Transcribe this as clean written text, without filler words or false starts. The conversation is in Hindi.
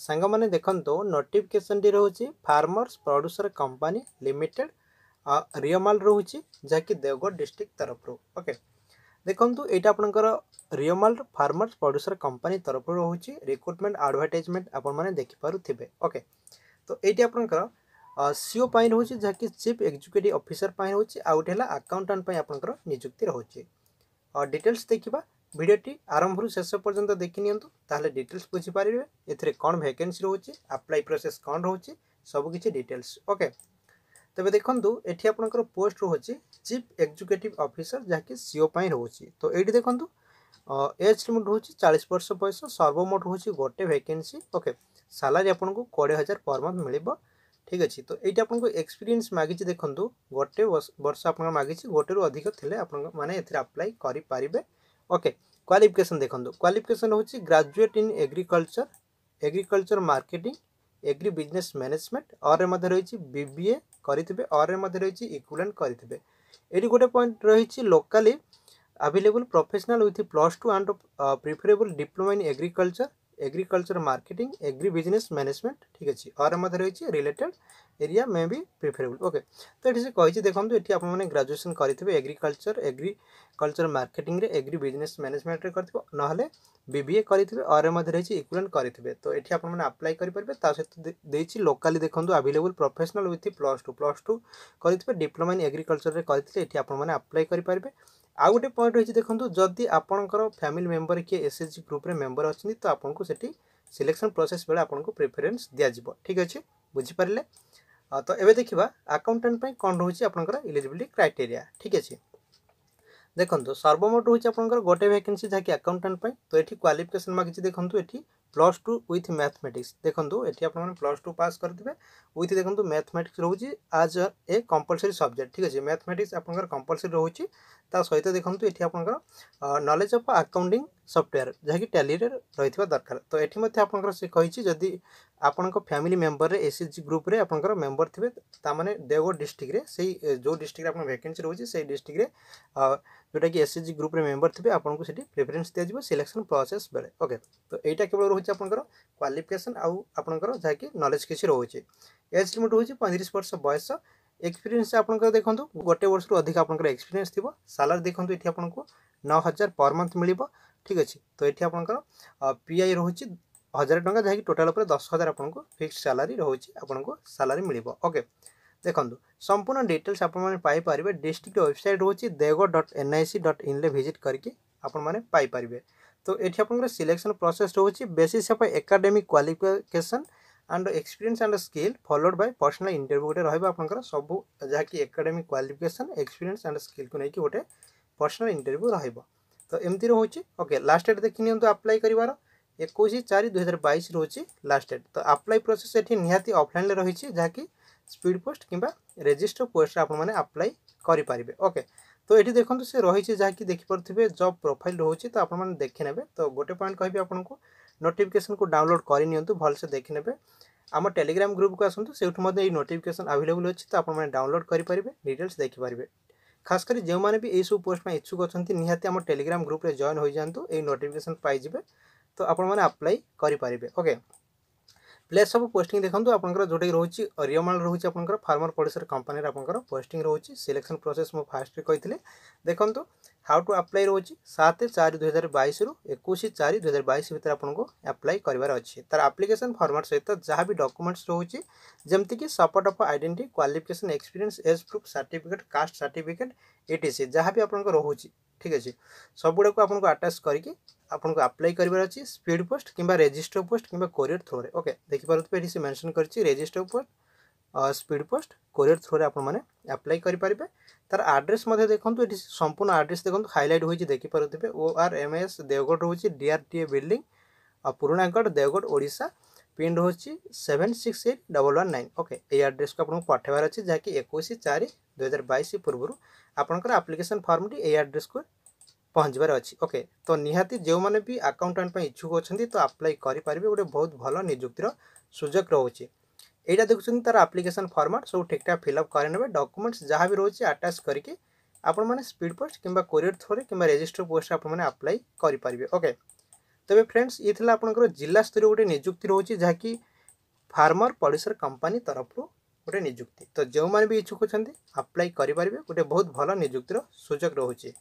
सांग मैंने देखो नोटिफिकेसन टी रोचे farmers producer company limited Riamal रोचे जहाँकि देवगढ़ डिस्ट्रिक्ट तरफ ओके देखो यहाँ आपंकर रियमाल फार्मर्स प्रोड्यूसर कंपनी तरफ रोचे रिक्रुटमेंट एडवर्टाइजमेंट आपने देखिपे ओके तो ये आपंकर सीओ पाई रोचे जहाँकि चीफ एग्जीक्यूटिव ऑफिसर पाई रोचे आउ गोटे अकाउंटेंट आपंकर नियुक्ति रोचे डिटेल्स देखा भिडियोटी आरंभ शेष पर्यंत देखि नियंतु डिटेल्स बुझीपारे एथिरे कौन वैकेंसी रोचे अप्लाई प्रोसेस कौन रोचे सबकिछि डिटेल्स ओके तबे देखंतु एठी आपनकर पोस्ट रोचे चीफ एग्जीक्यूटिव ऑफिसर जहाँकि सीओ पाई रोचे तो ये देखंतु एज लिमिट रोचे 40 वर्ष बयस सर्वमोट रोचे गोटे vacancy okay salary आपनको 20,000 per month मिलिबो ठीक अच्छे तो ये आपको एक्सपीरियंस मागिची देखंतु गोटे वर्ष आपन मागिची गोटे रु अधिक थिले आपन माने एथिरे अप्लाई करि पारिबे ओके क्वालिफिकेशन देखो क्वालिफिकेशन होची graduate in agriculture agriculture marketing agri business management और मध्य रही बीबीए करेंगे और मध्य रही इक्विवेलेंट करेंगे ये गोटे पॉइंट रही locally available professional with +2 and preferable diploma in agriculture agriculture marketing agri business management ठीक अच्छे और मध्य रही रिलेटेड एरिया में भी प्रिफरेबल ओके तो ये से कही देखो ये आप ग्रेजुएशन करेंगे agriculture marketing agri business management करेंगे ना बीबीए करेंगे और मध्य रही इक्विवेलेंट करेंगे तो ये आप्लाई करेंगे लोकाली देखो अवेलेबल प्रोफेशनल विथ +2 करेंगे डिप्लोमा इन एग्रीकल्चर करेंगे ये आप्लाई करेंगे आउ गोटे पॉइंट रही देखो जदि आपंकर फैमिली मेंबर किए एसएचजी ग्रुप रे मेंबर अच्छी तो आपको सेठी सिलेक्शन प्रोसेस बेले आपको प्रेफरेंस दिया ठीक अच्छे बुझीपारे तो एबे देखा अकाउंटेंट पे कौन रोचे आपंकर एलिजिबिलिटी क्राइटेरिया ठीक अच्छे देखो सर्वमोट रोचे आपंकर गोटे वैकेंसी जहाँकि अकाउंटेंट पे तो ये क्वालिफिकेशन मागिचे देखो ये +2 विथ मैथमेटिक्स देखो ये आप +2 पास करेंगे विथ देखो मैथमेटिक्स रोचे आज ए कंपलसरी सब्जेक्ट ठीक अच्छे मैथमेटिक्स आपंकर कंपलसरी रोचे ता सहित देखो ये आपंकर नॉलेज ऑफ अकाउंटिंग सॉफ्टवेयर जहाँकि टैली रही दरकार तो ये आपंकर से कही जदि आपंक फैमिली मेंबर एसएचजी ग्रुप रे आपंकर मेंबर थे ताने देवगढ़ डिस्ट्रिक्ट से जो डिस्ट्रिक्ट वैकेंसी रोचे से डिस्ट्रिक्ट जोटा कि एसएचजी ग्रुप रे मेंबर थे आपको से प्रेफरेंस दिया सिलेक्शन प्रोसेस बेले ओके तो यहाँ केवल रोचे आपंकर क्वालिफिकेशन आउ आपंकर जहाँकि नॉलेज किसी रोचे एज लिमिट रोचे 35 वर्ष बयस एक्सपीरियंस आपंकर देखो गोटे वर्ष अधिक आपंकर एक्सपीरियंस थी सालारी देखो ये आपको 9,000 पर मंथ मिल ठीक अच्छे तो ये आपंकर पीआई रोचे 1000 टंका जहाँकि टोटाल पर 10,000 आपको फिक्स सालारी रोचे आपको सालारी मिल ओके देखो संपूर्ण डिटेल्स आपने डिस्ट्रिक्ट वेबसाइट रोचे devgarh.nic.in विजिट करके आपने तो ये आपंकर सिलेक्शन प्रोसेस रोचे basis of academic qualification and experience and skill followed by personal interview गोटे रहा सब जहाँकि academic qualification experience and skill को लेकिन गोटे पर्सनल इंटरव्यू रहा तो एमती रोचे ओके लास्ट डेट देखि नियंतु अप्लाई करिवार 21/4/2022 रोचे लास्ट डेट तो अप्लाई प्रोसेस ये निहाती ऑफलाइन रही है जहाँकि स्पीड पोस्ट किंबा रजिस्टर पोस्ट आपने अप्लाई करेंगे ओके तो ये देखो से रही जहाँकि देखिपे जॉब प्रोफाइल रोचे तो आपने देखने तो गोटे पॉइंट कहि आपको नोटिफिकेशन को डाउनलोड करनी भलसे देखने आम टेलीग्राम ग्रुप को आसतु से नोटिफिकेशन अवेलेबल अच्छी तो आपने डाउनलोड करेंगे डिटेल्स देखिपारे खास कर जो मैंने भी सब पोस्ट में इच्छुक अच्छा निहाती आम टेलीग्राम ग्रुप में जॉइन हो जातु ये नोटिफिकेशन पाइबे तो आपने अप्लाई करेंगे ओके प्लेस ऑफ पोस्टिंग देखो आपंकर जोटा कि रोचे रियमाल रोचे आपंकर फार्मर प्रोड्यूसर कंपनी आपंकर पोस्टिंग रोचे सिलेक्शन प्रोसेस मो फास्ट रे कही देखो हाउ टू अप्लाई रोचे 7/4/2022 रु 21/4/2022 भितर आपको अप्लाई करिवार अछि तार एप्लिकेशन फॉर्मेट सहित जहाँ भी डॉक्यूमेंट्स रोचे जमती कि support of identity qualification experience age proof certificate caste certificate ATC जहाँ भी आपंकर रोचे ठीक अच्छे सब गुड़ाक आपको अटाच करके आपको अप्लाई करिवार अछि स्पीड पोस्ट किंबा रजिस्टर पोस्ट किंबा कोरियर थ्रो रे ओके देखि परत पे से मेंशन करछि register post speed post courier through रे आपन माने अप्लाई करि परिबे तार एड्रेस मध्ये देखंतु एठी संपूर्ण एड्रेस देखंतु हाईलाइट होइछि देखि परतबे ORMS देवगढ़ होइछि DRTA बिल्डिंग आ पुराणागढ़ देवगढ़ ओडिशा पिन होइछि 768119 ओके ए एड्रेस को आपन पठाइवार अछि जाकि 21/4/2022 पूर्वरु आपनकर एप्लिकेशन फॉर्म डी ए एड्रेस को पहुँचबार अच्छी ओके तो निहाती जो माने भी अकाउंटेंट इच्छुक अच्छा तो अप्लाई करेंगे गोटे बहुत भल निजुक्तिर सुजोग रोचे यहाँ देखुं तार एप्लिकेशन फॉर्मेट सब ठीक ठाक फिलअप करे डॉक्यूमेंट्स जहाँ भी रोचे अटैच करके आपड़ माने स्पीड पोस्ट किंबा कोरियर थ्रो किंबा रजिस्टर पोस्ट आपने अप्लाई करेंगे ओके तेज फ्रेंड्स ये आपंकर जिला स्तर गोटे निजुक्ति रोचे जहाँकि फार्मर प्रोड्यूसर कंपनी तरफ गोटे निजुक्ति। तो जो मैंने भी इच्छुक अप्लाई करें गोटे बहुत भल निजुक्तिर सुजोग रोचे।